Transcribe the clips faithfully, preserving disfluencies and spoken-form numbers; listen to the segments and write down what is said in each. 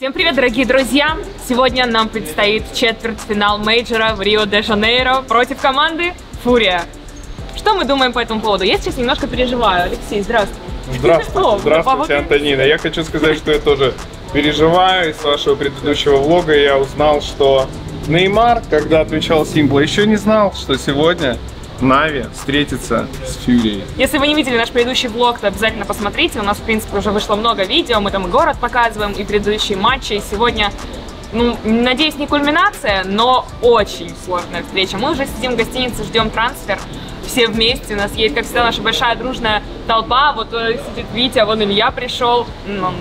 Всем привет, дорогие друзья! Сегодня нам предстоит четвертьфинал мейджора в Рио-де-Жанейро против команды Фурия. Что мы думаем по этому поводу? Я сейчас немножко переживаю. Алексей, здравствуй. Здравствуйте, О, здравствуйте, Антонина. Я хочу сказать, что я тоже переживаю. Из вашего предыдущего влога я узнал, что Неймар, когда отвечал Симпла, еще не знал, что сегодня Нави встретится с Фурией. Если вы не видели наш предыдущий влог, то обязательно посмотрите. У нас, в принципе, уже вышло много видео. Мы там и город показываем, и предыдущие матчи. И сегодня, ну, надеюсь, не кульминация, но очень сложная встреча. Мы уже сидим в гостинице, ждем трансфер. Все вместе. У нас едет, как всегда, наша большая дружная толпа. Вот сидит Витя, вон Илья пришел. Он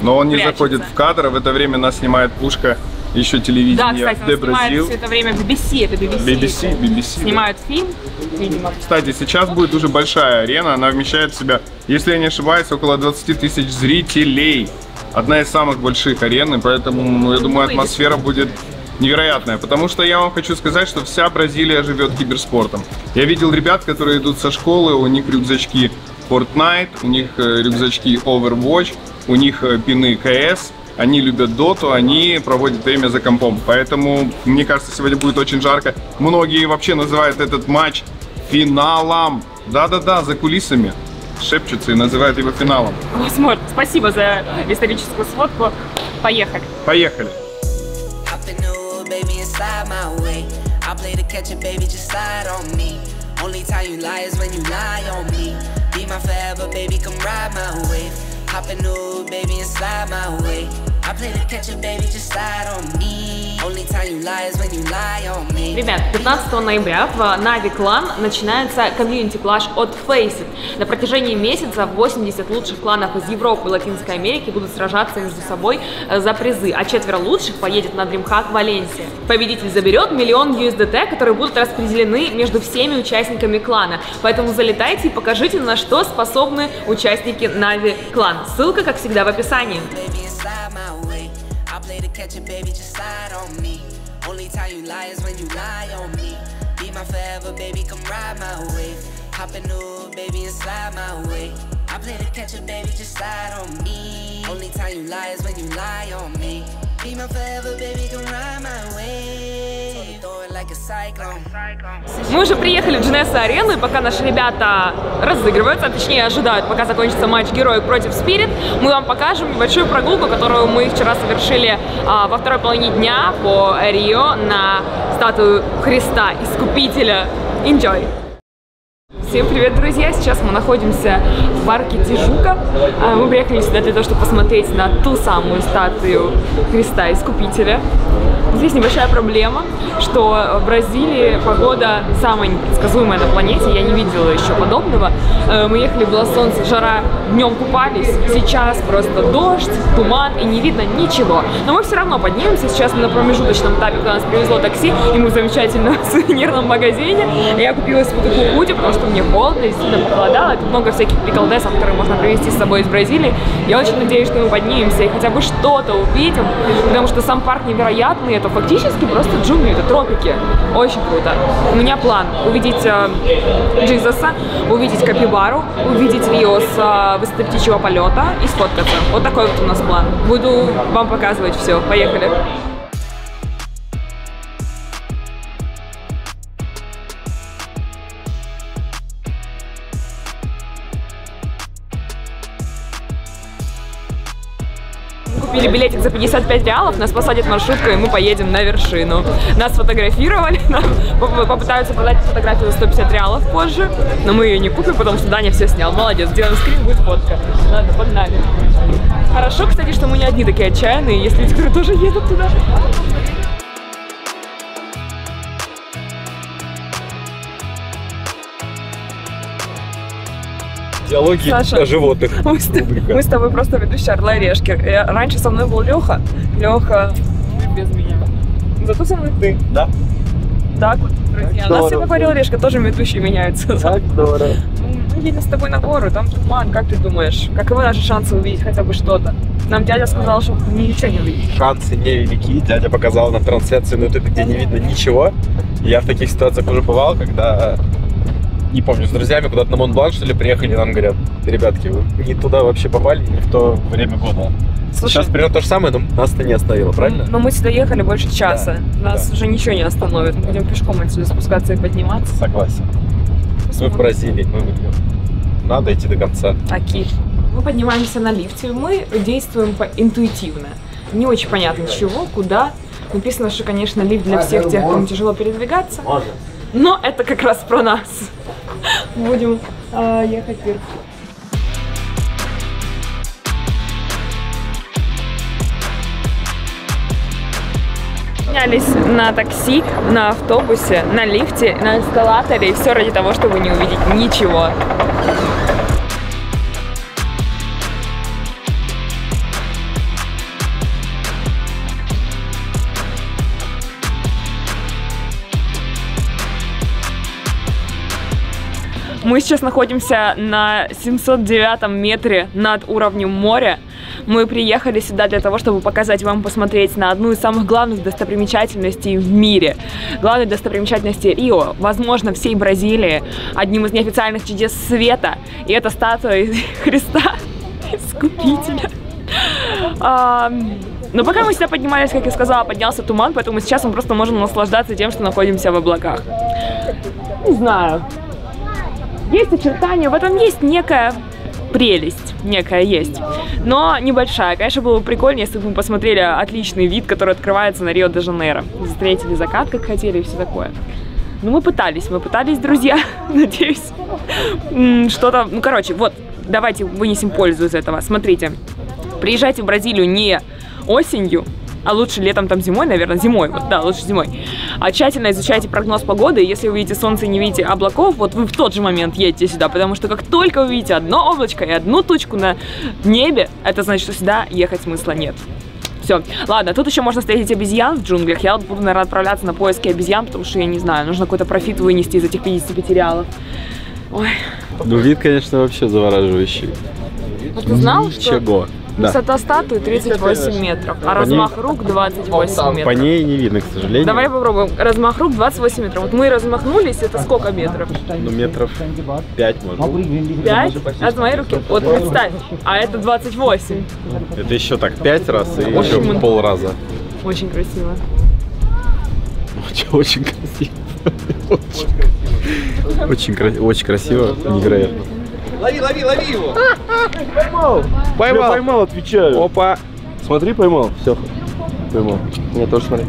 но он прячется. Не заходит в кадр. В это время нас снимает пушка. Еще телевидение. Да, кстати, он снимает все это время би би си, это би би си. би би си, би би си снимают да. фильм, видимо. Кстати, сейчас будет уже большая арена, она вмещает в себя, если я не ошибаюсь, около двадцати тысяч зрителей. Одна из самых больших арен, и поэтому, ну, я думаю, атмосфера будет невероятная. Потому что я вам хочу сказать, что вся Бразилия живет киберспортом. Я видел ребят, которые идут со школы, у них рюкзачки Fortnite, у них рюкзачки Overwatch, у них пины си эс. Они любят доту, они проводят время за компом. Поэтому, мне кажется, сегодня будет очень жарко. Многие вообще называют этот матч финалом. Да-да-да, за кулисами шепчутся и называют его финалом. Возможно. Спасибо за историческую сводку. Поехали. Поехали. Ребят, пятнадцатого ноября в Navi клан начинается комьюнити-клаш от FACEIT. На протяжении месяца восемьдесят лучших кланов из Европы и Латинской Америки будут сражаться между собой за призы, а четверо лучших поедет на DreamHack в Валенсии. Победитель заберет миллион ю эс ди ти, которые будут распределены между всеми участниками клана. Поэтому залетайте и покажите, на что способны участники Navi клана. Ссылка, как всегда, в описании. Мы уже приехали в Дженесис Арену, и пока наши ребята разыгрываются, а точнее ожидают, пока закончится матч героев против Спирит, мы вам покажем небольшую прогулку, которую мы вчера совершили а, во второй половине дня по Рио на статую Христа Искупителя. Enjoy! Всем привет, друзья! Сейчас мы находимся в парке Тижука. Мы приехали сюда для того, чтобы посмотреть на ту самую статую Христа Искупителя. Здесь небольшая проблема, что в Бразилии погода самая непредсказуемая на планете. Я не видела еще подобного. Мы ехали, было солнце, жара, днем купались. Сейчас просто дождь, туман и не видно ничего. Но мы все равно поднимемся. Сейчас мы на промежуточном этапе, когда нас привезло такси, и мы в замечательном сувенирном магазине. Я купила себе такую худи, потому что мне холодно и сильно похолодало. Тут много всяких приколдесов, которые можно привезти с собой из Бразилии. Я очень надеюсь, что мы поднимемся и хотя бы что-то увидим, потому что сам парк невероятный. Это фактически просто джунгли, это тропики. Очень круто. У меня план увидеть э, Джизаса, увидеть Капибару, увидеть Рио с э, высоты птичьего полета и сфоткаться. Вот такой вот у нас план. Буду вам показывать все. Поехали. Купили билетик за пятьдесят пять реалов, нас посадят маршруткой, и мы поедем на вершину. Нас фотографировали, нам попытаются продать фотографию за сто пятьдесят реалов позже, но мы ее не купим, потому что Даня все снял. Молодец, сделаем скрин, будет фотка. Ладно, погнали. Хорошо, кстати, что мы не одни такие отчаянные, есть люди, которые тоже едут туда. Диалоги Саша, о животных. Мы с, мы с тобой просто ведущие Орла и Решки. Я, раньше со мной был Леха. Леха, ну, без меня. Зато со мной ты. Да. Так вот, друзья. Так у нас сегодня Орел и Решка, тоже ведущие меняются. Так здорово. Мы едем с тобой на гору, там туман, как ты думаешь? Каковы наши шансы увидеть хотя бы что-то? Нам дядя сказал, что ничего не увидишь. Шансы невелики. Дядя показал нам трансляцию на ютубе, где не видно ничего. Я в таких ситуациях уже бывал, когда... Не помню, с друзьями куда-то на Мон-Блан, что ли, приехали, нам говорят, ребятки, вы не туда вообще попали, не в то время года. Слушай, сейчас придет то же самое, но нас-то не остановило, правильно? Но мы сюда ехали больше часа. Да. Нас да. уже ничего не остановит. Мы будем пешком отсюда спускаться и подниматься. Согласен. Посмотрим. Мы в Бразилии, мы выиграем. Надо идти до конца. Окей. Мы поднимаемся на лифте. Мы действуем интуитивно. Не очень понятно, чего, куда. Написано, что, конечно, лифт для всех тех, кому тяжело передвигаться. Но это как раз про нас. Будем э, ехать вверх. Снялись на такси, на автобусе, на лифте, на эскалаторе. И все ради того, чтобы не увидеть ничего. Мы сейчас находимся на семьсот девятом метре над уровнем моря. Мы приехали сюда для того, чтобы показать вам, посмотреть на одну из самых главных достопримечательностей в мире. Главной достопримечательности Рио, возможно, всей Бразилии, одним из неофициальных чудес света. И это статуя Христа Искупителя. Но пока мы сюда поднимались, как я сказала, поднялся туман, поэтому сейчас мы просто можем наслаждаться тем, что находимся в облаках. Не знаю. Есть очертания, в этом есть некая прелесть, некая есть, но небольшая. Конечно, было бы прикольно, если бы мы посмотрели отличный вид, который открывается на Рио-де-Жанейро. Встретили закат, как хотели, и все такое. Но мы пытались, мы пытались, друзья, надеюсь, что-то... Ну, короче, вот, давайте вынесем пользу из этого. Смотрите, приезжайте в Бразилию не осенью, а лучше летом, там зимой, наверное, зимой, вот, да, лучше зимой. А тщательно изучайте прогноз погоды, если вы видите солнце и не видите облаков, вот вы в тот же момент едете сюда, потому что как только вы видите одно облачко и одну тучку на небе, это значит, что сюда ехать смысла нет. Все. Ладно, тут еще можно встретить обезьян в джунглях. Я буду, наверное, отправляться на поиски обезьян, потому что, я не знаю, нужно какой-то профит вынести из этих пятидесяти пяти реалов. Ой. Ну, вид, конечно, вообще завораживающий. Ну, ты знал, что... Чего? Да. Высота статуи тридцать восемь метров, а по размах ней... рук двадцать восемь метров. По ней не видно, к сожалению. Давай попробуем. Размах рук двадцать восемь метров. Вот мы размахнулись, это сколько метров? Ну, метров пять, может. пять? От моей руки? Вот представь, а это двадцать восемь. Это еще так пять раз и еще мы... полраза. Очень красиво. Очень, очень красиво. Очень, очень, красиво. Очень красиво, невероятно. Лови, лови, лови его! Поймал! Поймал! Я поймал, отвечаю! Опа! Смотри, поймал! Все, поймал. Не, тоже смотри.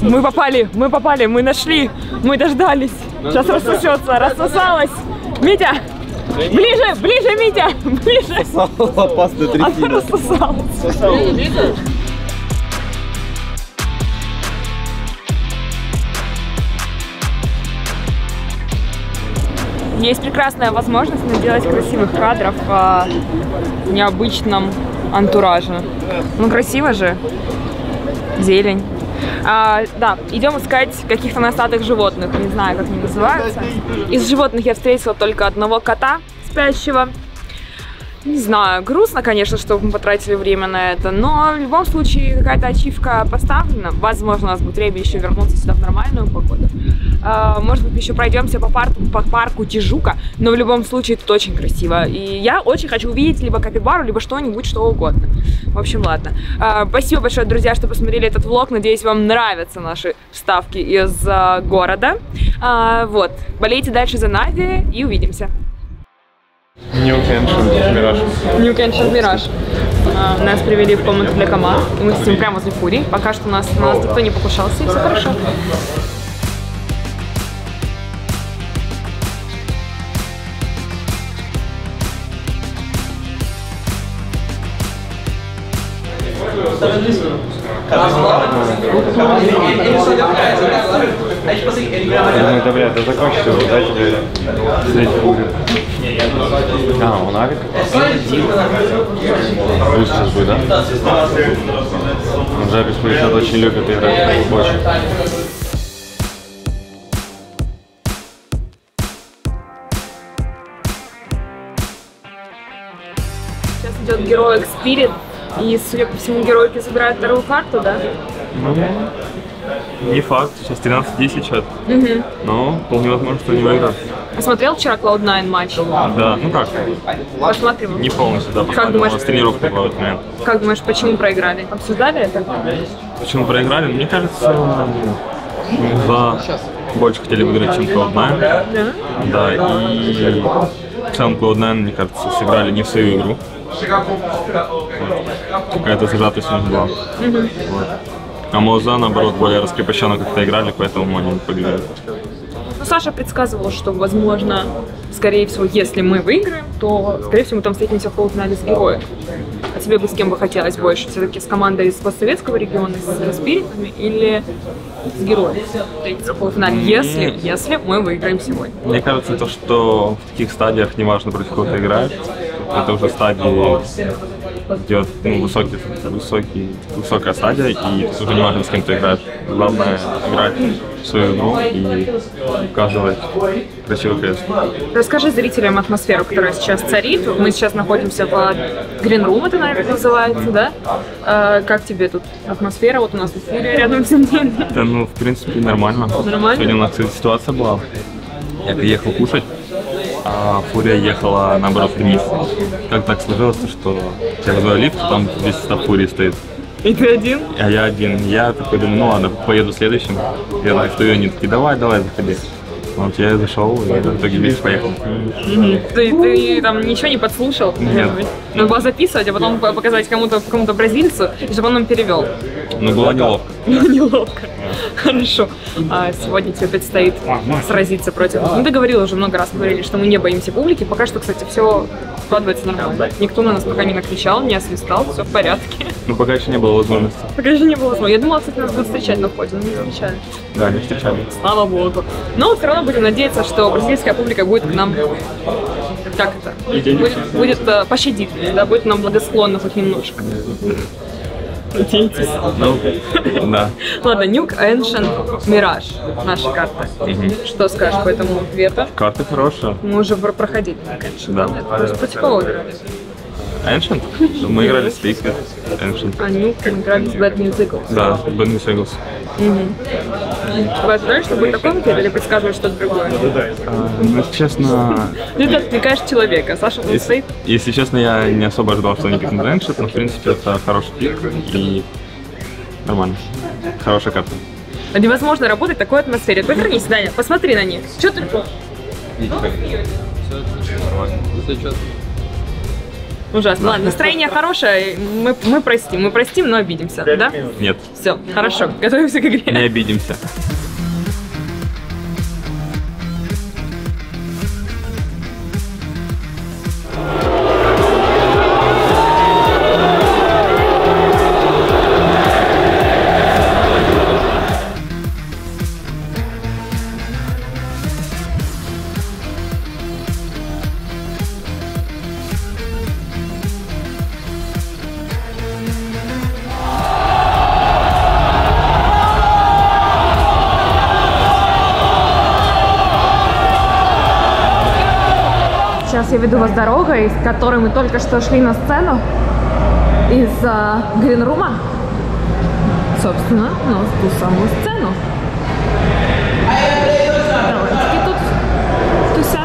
Мы попали, мы попали, мы нашли, мы дождались. Сейчас рассосется, рассосалась! Митя! Ближе, ближе, Митя! Ближе! Опасная трясина. Она рассосалась. Есть прекрасная возможность наделать красивых кадров в необычном антураже. Ну, красиво же. Зелень. А, да, идем искать каких-то носатых животных. Не знаю, как они называются. Из животных я встретила только одного кота спящего. Не знаю, грустно, конечно, что мы потратили время на это, но в любом случае какая-то ачивка поставлена. Возможно, у нас будет время еще вернуться сюда в нормальную погоду. Может быть, еще пройдемся по парку, по парку Тижука, но в любом случае тут очень красиво. И я очень хочу увидеть либо капибару, либо что-нибудь, что угодно. В общем, ладно. Спасибо большое, друзья, что посмотрели этот влог. Надеюсь, вам нравятся наши вставки из города. Вот. Болейте дальше за Нави и увидимся. New Ancient Mirage. New Ancient Mirage. Uh, нас привели в комнату для команд. И мы сидим прямо возле Фурии. Пока что нас, на нас никто не покушался, и все хорошо. Это, блядь, это закончится, дайте, блядь, встретить бурю. А, у Нави? Будет сейчас будет, да? Он же обеспечит, очень любит играть в Overwatch. Сейчас идет героик Спирит, и, судя по всему, героики забирают вторую карту, да? Не факт, сейчас тринадцать десять чат, но вполне возможно, что не выиграет. Посмотрел вчера Cloud Nine матч? Да, ну как? Посмотрел? Не полностью, да. Как думаешь, у нас тренировка была в этот момент. Как думаешь, почему проиграли? Обсуждали это? Почему проиграли? Мне кажется, за больше хотели выиграть, чем Cloud Nine. Да? Да, и сам Cloud Nine, мне кажется, сыграли не в свою игру. Какая-то зажатость у них была. Угу. Вот. А Мауза, наоборот, более раскрепощенно как-то играли, поэтому они победили. Ну, Саша предсказывал, что, возможно, скорее всего, если мы выиграем, то, скорее всего, мы там встретимся в полуфинале с героем. А тебе бы с кем бы хотелось больше? Все-таки с командой из постсоветского региона, с Спиритами или с героем? Встретиться в полуфинале, если, если мы выиграем сегодня. Мне кажется, то, что в таких стадиях неважно, против кого ты играешь, это уже стадии идет, ну, высокий, высокий, высокая стадия, и тут уже не важно, с кем ты играешь. Главное играть в свою игру и указывать красивый крест. Расскажи зрителям атмосферу, которая сейчас царит. Мы сейчас находимся по грин-рум, это, наверное, называется, да? А, как тебе тут атмосфера? Вот у нас Фурия рядом с ним. Да, ну, в принципе, нормально. Нормально? Сегодня у нас, кстати, ситуация была. Я приехал кушать, а Фурия ехала, наоборот, вниз. Как так сложилось, что я вызываю лифт, там весь состав Фурии стоит. И ты один? А я один. Я такой думаю, ну ладно, поеду следующим. Я так стою, они такие, давай, давай, заходи. Вот я зашел, и в итоге весь поехал. Ты, ты там ничего не подслушал? Нет. Надо было записывать, а потом показать кому-то, кому-то бразильцу, чтобы он нам перевел. Ну, было неловко. Неловко. Хорошо. А сегодня тебе предстоит сразиться против. Мы договорили уже много раз, говорили, что мы не боимся публики. Пока что, кстати, все складывается нормально. Никто на нас пока не накричал, не освистал, все в порядке. Ну, пока еще не было возможности. Пока еще не было возможности. Я думала, кстати, нас будут встречать на входе, но не встречали. Да, не встречали. Слава богу. Но все равно будем надеяться, что бразильская публика будет к нам, как это, будет, будет пощадить, да, будет нам благосклонна хоть немножко. Надейтесь. Ну, да. Ладно, Nuke Ancient Mirage, наша карта. Угу. Что скажешь по этому ответу? Карта хорошая. Мы уже проходили Nuke Ancient. Да. Это противоположно. Ancient? Мы играли с Liquid Ancient. А Nuke мы играли с Bad News Eagles. Да, Bad News Eagles. Вы ожидаешь, что будет такой ответ или предсказываешь что-то другое? Ну, честно... Ты так отвлекаешь человека. Саша, он стоит? Если честно, я не особо ожидал, что они пикнут Ancient, но, в принципе, это хороший пик и нормально. Хорошая карта. Невозможно работать в такой атмосфере. Повернись, Даня, посмотри на них. Что ты... Ужасно. Да. Ладно, настроение хорошее, мы, мы простим, мы простим, но обидимся, да? Нет. Все, хорошо, готовимся к игре. Не обидимся. Сейчас я веду вас дорогой, с которой мы только что шли на сцену из э, гринрума, собственно, на ту самую сцену. Довольно-таки тут тусят.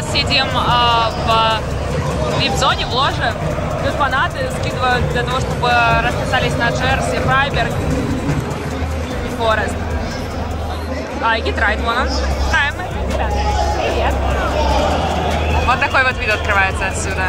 сейчас сидим а, в вип-зоне, в ложе. Тут фанаты скидывают для того, чтобы расписались на Джерси, Фрайберг и Форест. А, и Гитрайт, вон он. Привет. Вот такой вот вид открывается отсюда.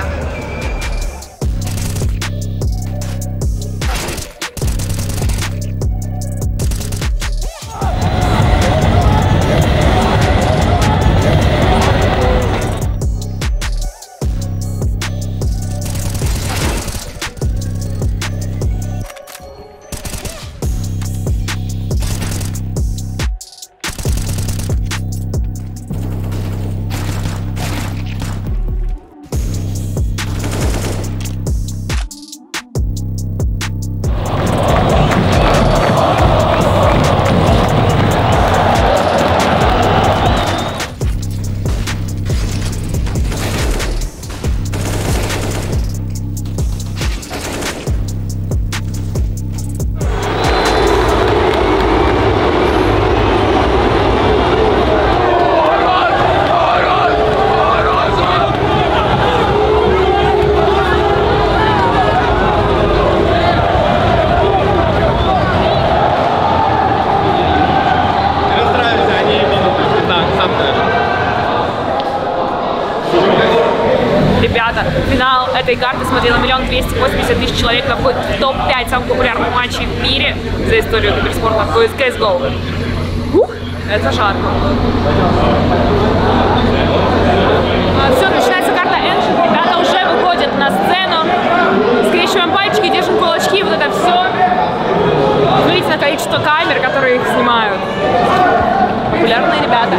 Карты смотрела миллион двести восемьдесят тысяч человек, на вход в топ пять самых популярных матчей в мире за историю киберспорта в си эс го. Ух, это жарко. Все, начинается карта Энджи. Ребята уже выходят на сцену. Скрещиваем пальчики, держим кулачки, вот это все. Смотрите на количество камер, которые их снимают. Популярные ребята.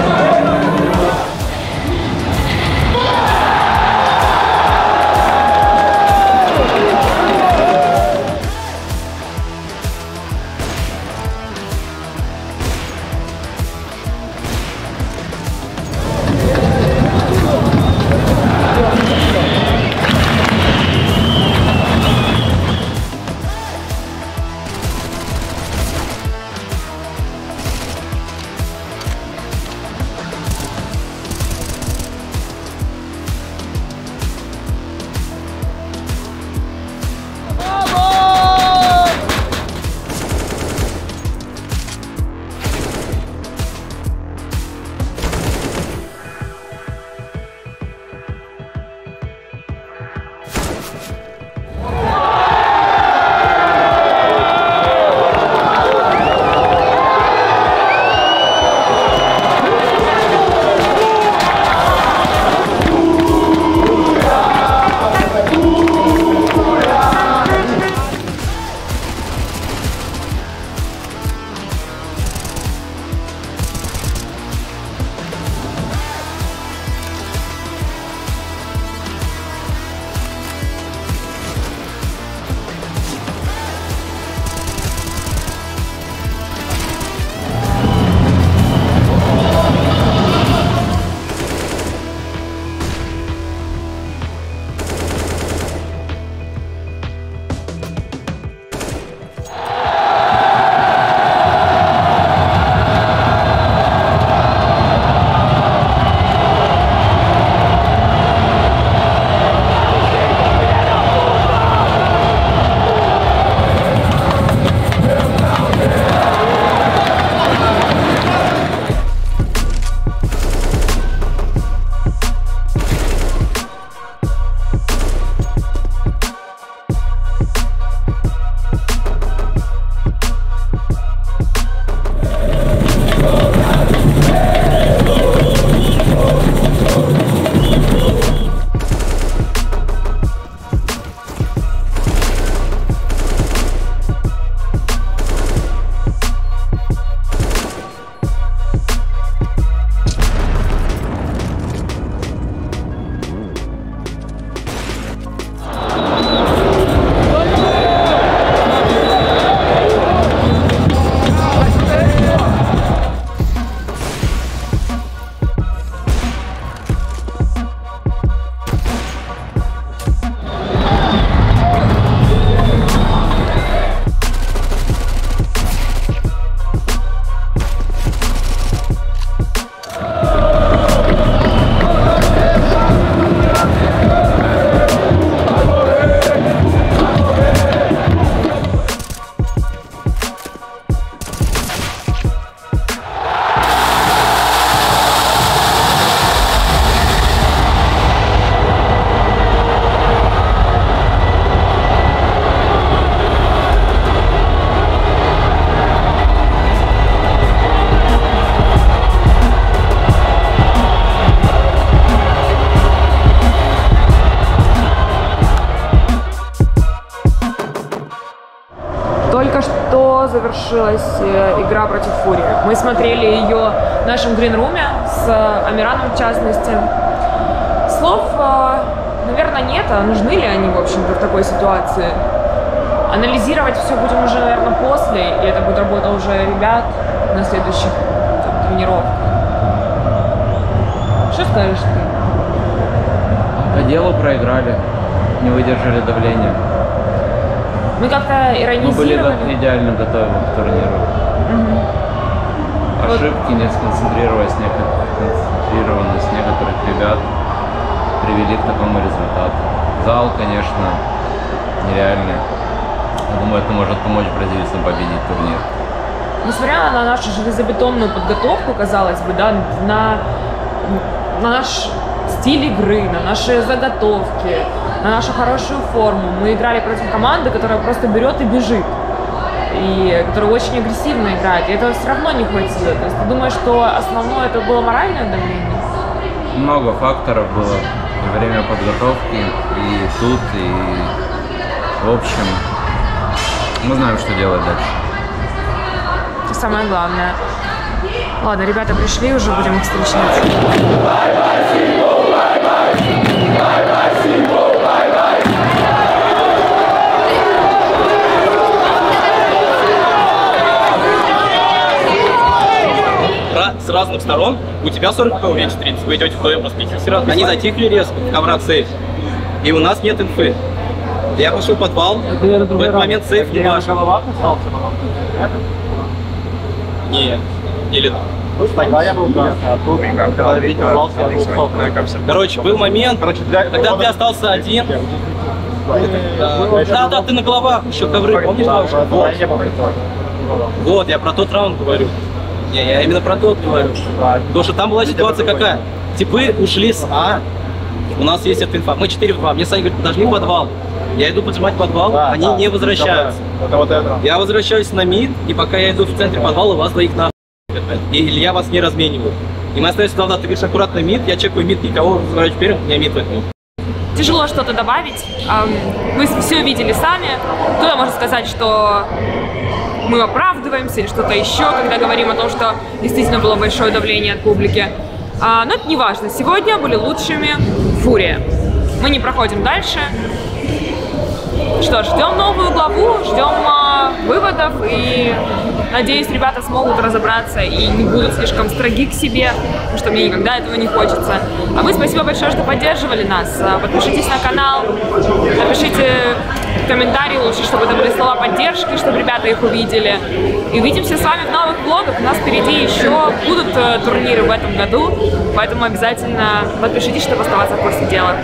завершилась игра против Фурии. Мы смотрели ее в нашем гринруме с Амираном в частности. Слов, наверное, нет, а нужны ли они, в общем-то, в такой ситуации? Анализировать все будем уже, наверное, после, и это будет работа уже ребят на следующих там, тренировках. Что скажешь ты? По делу проиграли, не выдержали давления. Мы как-то иронизировали. Мы были идеально готовы к турниру. Угу. Ошибки, вот. не сконцентрировались, не концентрированность некоторых ребят привели к такому результату. Зал, конечно, нереальный. Я думаю, это может помочь бразильцам победить турнир. Несмотря на нашу железобетонную подготовку, казалось бы, да, на, на наш стиль игры, на наши заготовки, на нашу хорошую форму, мы играли против команды, которая просто берет и бежит, и которая очень агрессивно играет, и этого все равно не хватило. То есть ты думаешь, что основное это было моральное давление? Много факторов было во время подготовки, и тут, и в общем, мы знаем, что делать дальше. Это самое главное. Ладно, ребята пришли, уже будем их встречать. С разных сторон, у тебя сорок пэ, у меня четырнадцать, вы идете в твоем проспекте. Они затихли резко, комрадцы, и у нас нет инфы. Я пошел в подвал, в этот момент сейф не ваш. Не, или... Короче, был момент, когда ты остался один. Да, да, ты на головах еще ковры, помнишь? Вот, я про тот раунд говорю. Не, я именно про тот говорю. Потому что там была ситуация какая? Типы ушли с А, у нас есть эта инфа, мы четыре в два, мне Саня говорит, подожди в подвал. Я иду поджимать подвал, да, они да, не возвращаются. Это вот это. Я возвращаюсь на мид, и пока я иду в центре подвала, вас двоих нахуй. Или я вас не размениваю. И мы остаемся туда, ты говоришь аккуратно мид, я чекаю мид, никого возвращаю вперед, у меня мид возьму. Тяжело что-то добавить. Вы все видели сами. Кто-то может сказать, что мы оправдываемся или что-то еще, когда говорим о том, что действительно было большое давление от публики. Но это не важно. Сегодня были лучшими Фурия. Мы не проходим дальше. Что ж, ждем новую главу, ждем а, выводов и надеюсь, ребята смогут разобраться и не будут слишком строги к себе, потому что мне никогда этого не хочется. А вы спасибо большое, что поддерживали нас. Подпишитесь на канал, напишите комментарии лучше, чтобы это были слова поддержки, чтобы ребята их увидели. И увидимся с вами в новых влогах. У нас впереди еще будут турниры в этом году, поэтому обязательно подпишитесь, чтобы оставаться в курсе дела.